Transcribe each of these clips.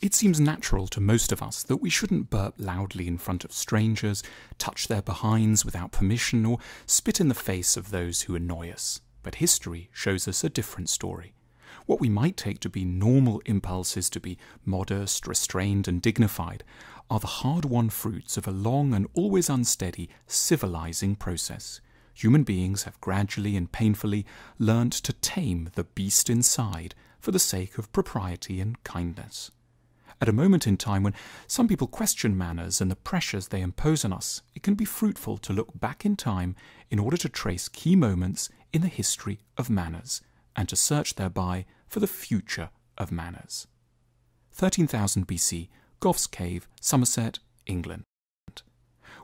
It seems natural to most of us that we shouldn't burp loudly in front of strangers, touch their behinds without permission, or spit in the face of those who annoy us. But history shows us a different story. What we might take to be normal impulses to be modest, restrained, and dignified are the hard-won fruits of a long and always unsteady civilizing process. Human beings have gradually and painfully learnt to tame the beast inside for the sake of propriety and kindness. At a moment in time when some people question manners and the pressures they impose on us, it can be fruitful to look back in time in order to trace key moments in the history of manners, and to search thereby for the future of manners. 13,000 BC, Gough's Cave, Somerset, England.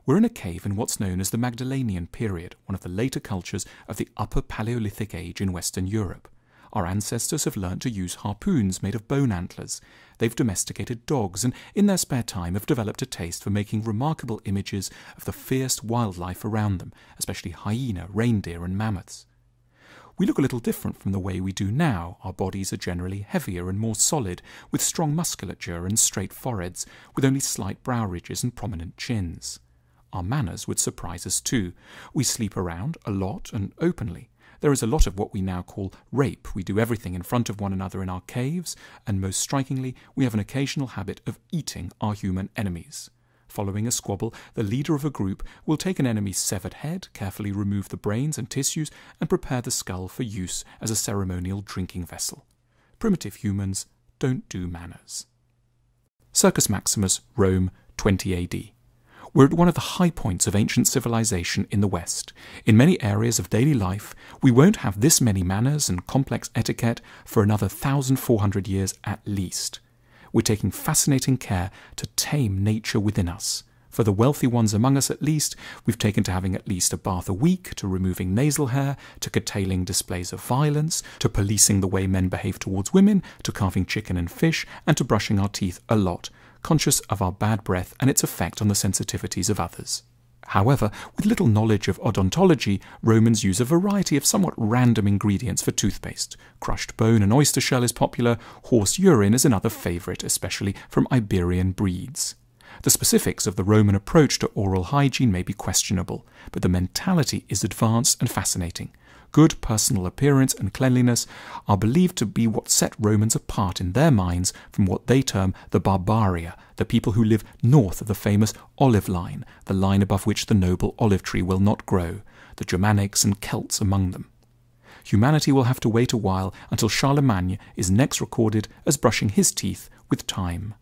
We're in a cave in what's known as the Magdalenian period, one of the later cultures of the Upper Paleolithic age in Western Europe. Our ancestors have learnt to use harpoons made of bone antlers. They've domesticated dogs and, in their spare time, have developed a taste for making remarkable images of the fierce wildlife around them, especially hyena, reindeer and mammoths. We look a little different from the way we do now. Our bodies are generally heavier and more solid, with strong musculature and straight foreheads, with only slight brow ridges and prominent chins. Our manners would surprise us too. We sleep around a lot and openly. There is a lot of what we now call rape. We do everything in front of one another in our caves, and most strikingly, we have an occasional habit of eating our human enemies. Following a squabble, the leader of a group will take an enemy's severed head, carefully remove the brains and tissues, and prepare the skull for use as a ceremonial drinking vessel. Primitive humans don't do manners. Circus Maximus, Rome, 20 AD. We're at one of the high points of ancient civilization in the West. In many areas of daily life, we won't have this many manners and complex etiquette for another 1,400 years at least. We're taking fascinating care to tame nature within us. For the wealthy ones among us at least, we've taken to having at least a bath a week, to removing nasal hair, to curtailing displays of violence, to policing the way men behave towards women, to carving chicken and fish, and to brushing our teeth a lot, conscious of our bad breath and its effect on the sensitivities of others. However, with little knowledge of odontology, Romans use a variety of somewhat random ingredients for toothpaste. Crushed bone and oyster shell is popular, horse urine is another favourite, especially from Iberian breeds. The specifics of the Roman approach to oral hygiene may be questionable, but the mentality is advanced and fascinating. Good personal appearance and cleanliness are believed to be what set Romans apart in their minds from what they term the barbaria, the people who live north of the famous olive line, the line above which the noble olive tree will not grow, the Germanics and Celts among them. Humanity will have to wait a while until Charlemagne is next recorded as brushing his teeth with thyme.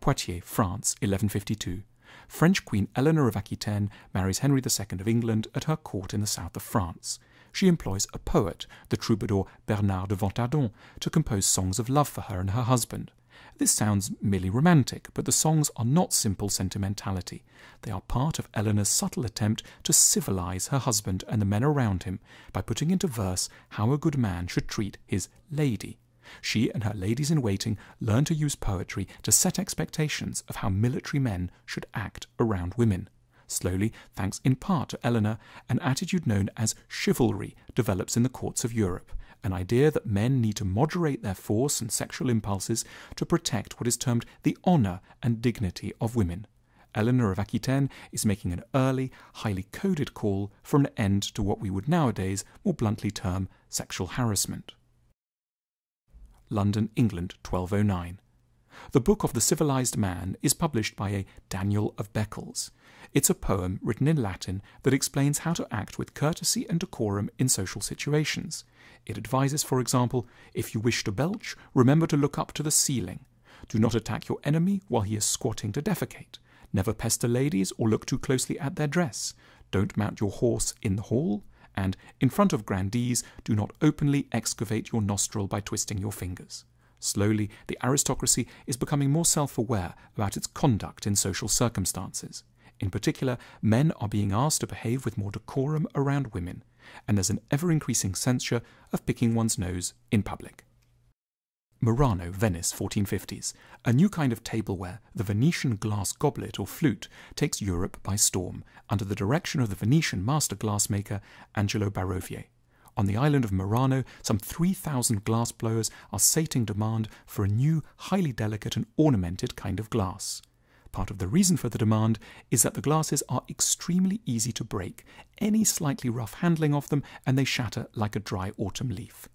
Poitiers, France, 1152. French Queen Eleanor of Aquitaine marries Henry II of England at her court in the south of France. She employs a poet, the troubadour Bernard de Ventadorn, to compose songs of love for her and her husband. This sounds merely romantic, but the songs are not simple sentimentality. They are part of Eleanor's subtle attempt to civilize her husband and the men around him by putting into verse how a good man should treat his lady. She and her ladies-in-waiting learn to use poetry to set expectations of how military men should act around women. Slowly, thanks in part to Eleanor, an attitude known as chivalry develops in the courts of Europe, an idea that men need to moderate their force and sexual impulses to protect what is termed the honour and dignity of women. Eleanor of Aquitaine is making an early, highly coded call for an end to what we would nowadays more bluntly term sexual harassment. London, England, 1209. The Book of the Civilized Man is published by a Daniel of Beccles. It's a poem written in Latin that explains how to act with courtesy and decorum in social situations. It advises, for example, if you wish to belch, remember to look up to the ceiling. Do not attack your enemy while he is squatting to defecate. Never pester ladies or look too closely at their dress. Don't mount your horse in the hall. And, in front of grandees, do not openly excavate your nostril by twisting your fingers. Slowly, the aristocracy is becoming more self-aware about its conduct in social circumstances. In particular, men are being asked to behave with more decorum around women, and there's an ever-increasing censure of picking one's nose in public. Murano, Venice, 1450s. A new kind of tableware, the Venetian glass goblet or flute, takes Europe by storm, under the direction of the Venetian master glassmaker Angelo Barovier. on the island of Murano, some 3,000 glassblowers are sating demand for a new, highly delicate and ornamented kind of glass. Part of the reason for the demand is that the glasses are extremely easy to break, any slightly rough handling of them and they shatter like a dry autumn leaf.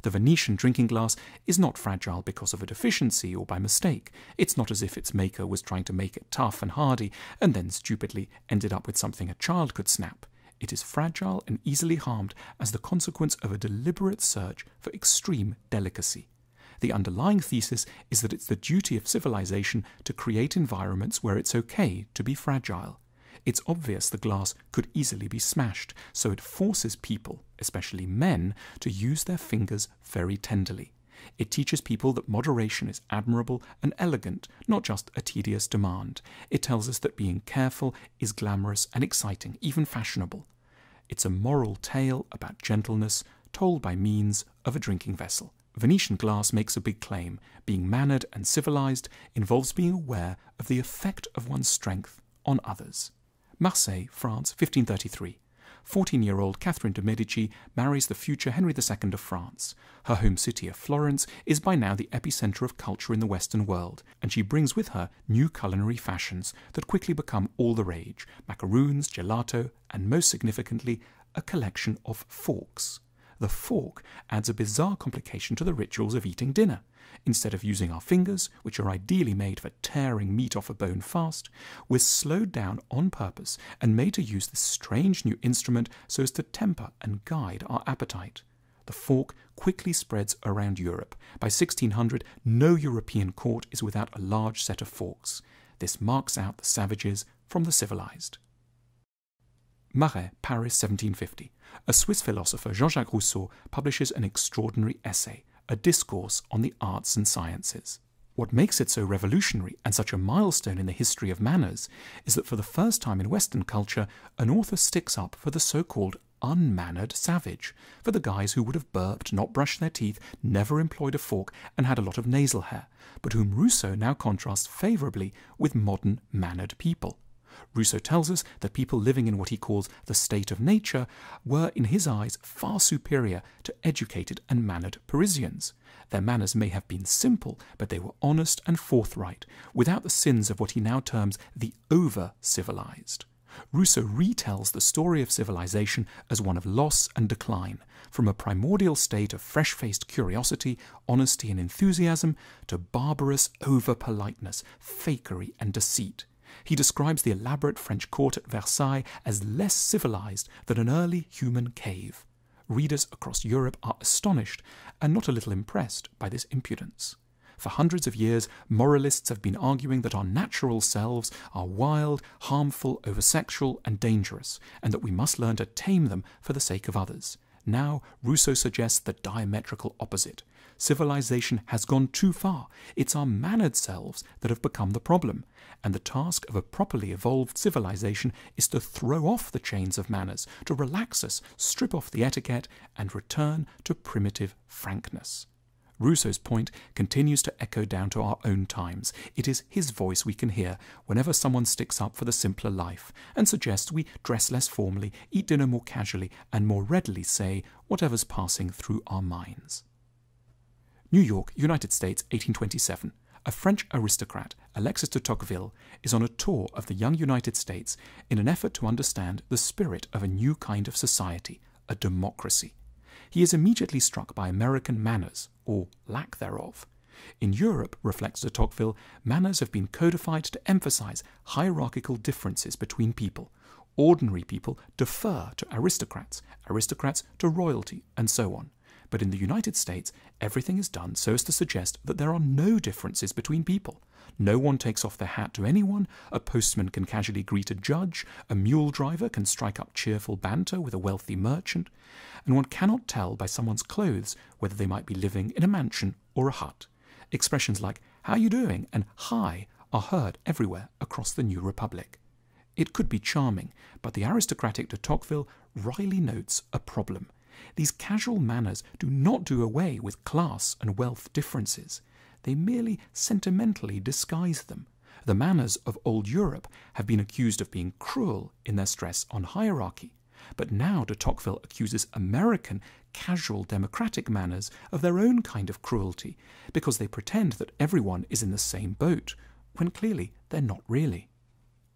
The Venetian drinking glass is not fragile because of a deficiency or by mistake. It's not as if its maker was trying to make it tough and hardy and then stupidly ended up with something a child could snap. It is fragile and easily harmed as the consequence of a deliberate search for extreme delicacy. The underlying thesis is that it's the duty of civilization to create environments where it's okay to be fragile. It's obvious the glass could easily be smashed, so it forces people, especially men, to use their fingers very tenderly. It teaches people that moderation is admirable and elegant, not just a tedious demand. It tells us that being careful is glamorous and exciting, even fashionable. It's a moral tale about gentleness told by means of a drinking vessel. Venetian glass makes a big claim. Being mannered and civilized involves being aware of the effect of one's strength on others. Marseille, France, 1533. 14-year-old Catherine de Medici marries the future Henry II of France. Her home city of Florence is by now the epicenter of culture in the Western world, and she brings with her new culinary fashions that quickly become all the rage: macaroons, gelato, and most significantly, a collection of forks. The fork adds a bizarre complication to the rituals of eating dinner. Instead of using our fingers, which are ideally made for tearing meat off a bone fast, we're slowed down on purpose and made to use this strange new instrument so as to temper and guide our appetite. The fork quickly spreads around Europe. By 1600, no European court is without a large set of forks. This marks out the savages from the civilized. Marais, Paris, 1750. A Swiss philosopher, Jean-Jacques Rousseau, publishes an extraordinary essay, a discourse on the arts and sciences. What makes it so revolutionary and such a milestone in the history of manners is that for the first time in Western culture, an author sticks up for the so-called unmannered savage, for the guys who would have burped, not brushed their teeth, never employed a fork and had a lot of nasal hair, but whom Rousseau now contrasts favourably with modern mannered people. Rousseau tells us that people living in what he calls the state of nature were, in his eyes, far superior to educated and mannered Parisians. Their manners may have been simple, but they were honest and forthright, without the sins of what he now terms the over-civilized. Rousseau retells the story of civilization as one of loss and decline, from a primordial state of fresh-faced curiosity, honesty and enthusiasm, to barbarous over-politeness, fakery and deceit. He describes the elaborate French court at Versailles as less civilized than an early human cave. Readers across Europe are astonished and not a little impressed by this impudence. For hundreds of years, moralists have been arguing that our natural selves are wild, harmful, over-sexual and dangerous, and that we must learn to tame them for the sake of others. Now, Rousseau suggests the diametrical opposite. Civilization has gone too far. It's our mannered selves that have become the problem, and the task of a properly evolved civilization is to throw off the chains of manners, to relax us, strip off the etiquette, and return to primitive frankness. Rousseau's point continues to echo down to our own times. It is his voice we can hear whenever someone sticks up for the simpler life and suggests we dress less formally, eat dinner more casually, and more readily say whatever's passing through our minds. New York, United States, 1827. A French aristocrat, Alexis de Tocqueville, is on a tour of the young United States in an effort to understand the spirit of a new kind of society, a democracy. He is immediately struck by American manners, or lack thereof. In Europe, reflects de Tocqueville, manners have been codified to emphasize hierarchical differences between people. Ordinary people defer to aristocrats, aristocrats to royalty, and so on. But in the United States, everything is done so as to suggest that there are no differences between people. No one takes off their hat to anyone, a postman can casually greet a judge, a mule driver can strike up cheerful banter with a wealthy merchant, and one cannot tell by someone's clothes whether they might be living in a mansion or a hut. Expressions like, "How you doing?" and "Hi," are heard everywhere across the new republic. It could be charming, but the aristocratic de Tocqueville wryly notes a problem. These casual manners do not do away with class and wealth differences. They merely sentimentally disguise them. The manners of old Europe have been accused of being cruel in their stress on hierarchy. But now de Tocqueville accuses American casual democratic manners of their own kind of cruelty, because they pretend that everyone is in the same boat, when clearly they're not really.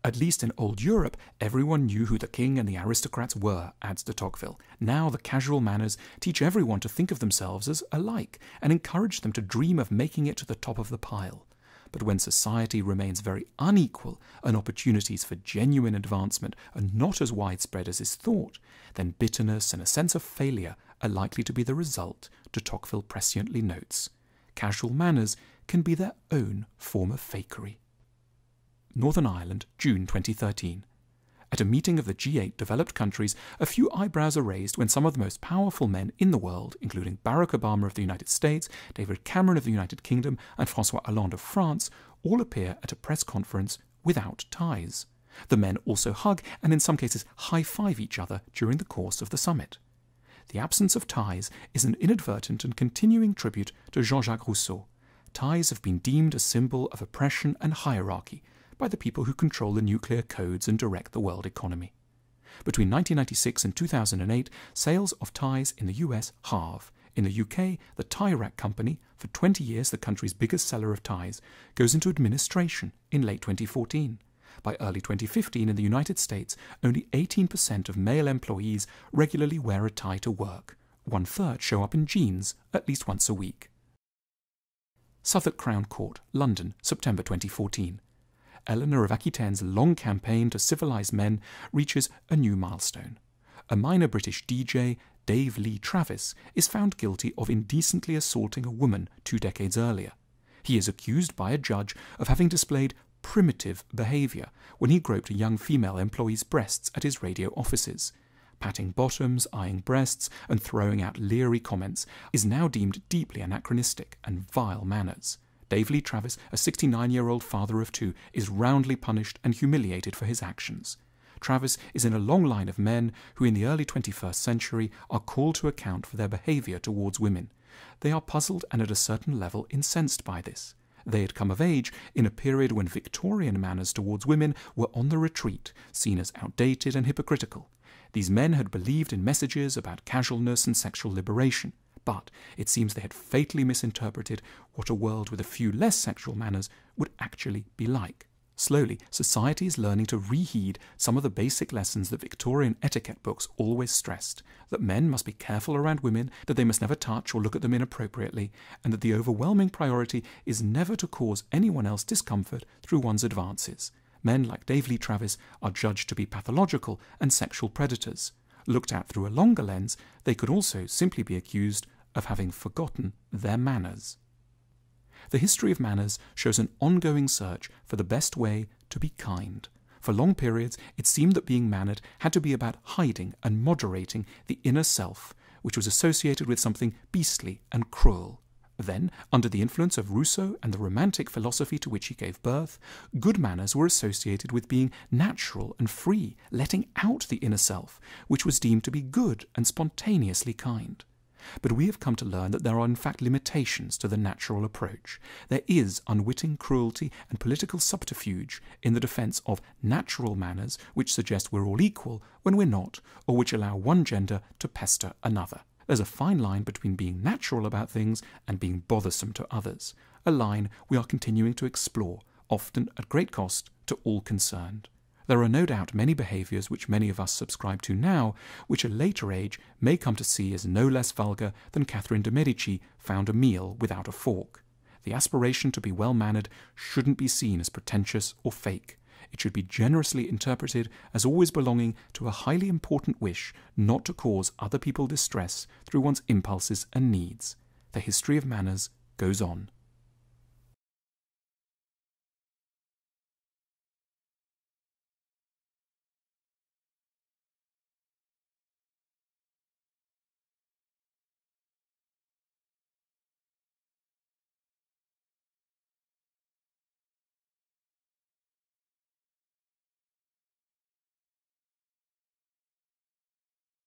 At least in old Europe, everyone knew who the king and the aristocrats were, adds de Tocqueville. Now the casual manners teach everyone to think of themselves as alike, and encourage them to dream of making it to the top of the pile. But when society remains very unequal and opportunities for genuine advancement are not as widespread as is thought, then bitterness and a sense of failure are likely to be the result, de Tocqueville presciently notes. Casual manners can be their own form of fakery. Northern Ireland, June 2013. At a meeting of the G8 developed countries, a few eyebrows are raised when some of the most powerful men in the world, including Barack Obama of the United States, David Cameron of the United Kingdom, and François Hollande of France, all appear at a press conference without ties. The men also hug and in some cases high-five each other during the course of the summit. The absence of ties is an inadvertent and continuing tribute to Jean-Jacques Rousseau. Ties have been deemed a symbol of oppression and hierarchy, by the people who control the nuclear codes and direct the world economy. Between 1996 and 2008, sales of ties in the US halve. In the UK, the tie rack company, for 20 years the country's biggest seller of ties, goes into administration in late 2014. By early 2015 in the United States, only 18% of male employees regularly wear a tie to work. One-third show up in jeans at least once a week. Southwark Crown Court, London, September 2014. Eleanor of Aquitaine's long campaign to civilise men reaches a new milestone. A minor British DJ, Dave Lee Travis, is found guilty of indecently assaulting a woman 2 decades earlier. He is accused by a judge of having displayed primitive behaviour when he groped a young female employee's breasts at his radio offices. Patting bottoms, eyeing breasts, and throwing out leery comments is now deemed deeply anachronistic and vile manners. Dave Lee Travis, a 69-year-old father of 2, is roundly punished and humiliated for his actions. Travis is in a long line of men who in the early 21st century are called to account for their behaviour towards women. They are puzzled and at a certain level incensed by this. They had come of age in a period when Victorian manners towards women were on the retreat, seen as outdated and hypocritical. These men had believed in messages about casualness and sexual liberation. But it seems they had fatally misinterpreted what a world with a few less sexual manners would actually be like. Slowly, society is learning to reheed some of the basic lessons that Victorian etiquette books always stressed, that men must be careful around women, that they must never touch or look at them inappropriately, and that the overwhelming priority is never to cause anyone else discomfort through one's advances. Men like Dave Lee Travis are judged to be pathological and sexual predators. Looked at through a longer lens, they could also simply be accused of having forgotten their manners. The history of manners shows an ongoing search for the best way to be kind. For long periods, it seemed that being mannered had to be about hiding and moderating the inner self, which was associated with something beastly and cruel. Then, under the influence of Rousseau and the Romantic philosophy to which he gave birth, good manners were associated with being natural and free, letting out the inner self, which was deemed to be good and spontaneously kind. But we have come to learn that there are in fact limitations to the natural approach. There is unwitting cruelty and political subterfuge in the defence of natural manners which suggest we're all equal when we're not, or which allow one gender to pester another. There's a fine line between being natural about things and being bothersome to others, a line we are continuing to explore, often at great cost to all concerned. There are no doubt many behaviours which many of us subscribe to now, which a later age may come to see as no less vulgar than Catherine de Medici found a meal without a fork. The aspiration to be well-mannered shouldn't be seen as pretentious or fake. It should be generously interpreted as always belonging to a highly important wish not to cause other people distress through one's impulses and needs. The history of manners goes on.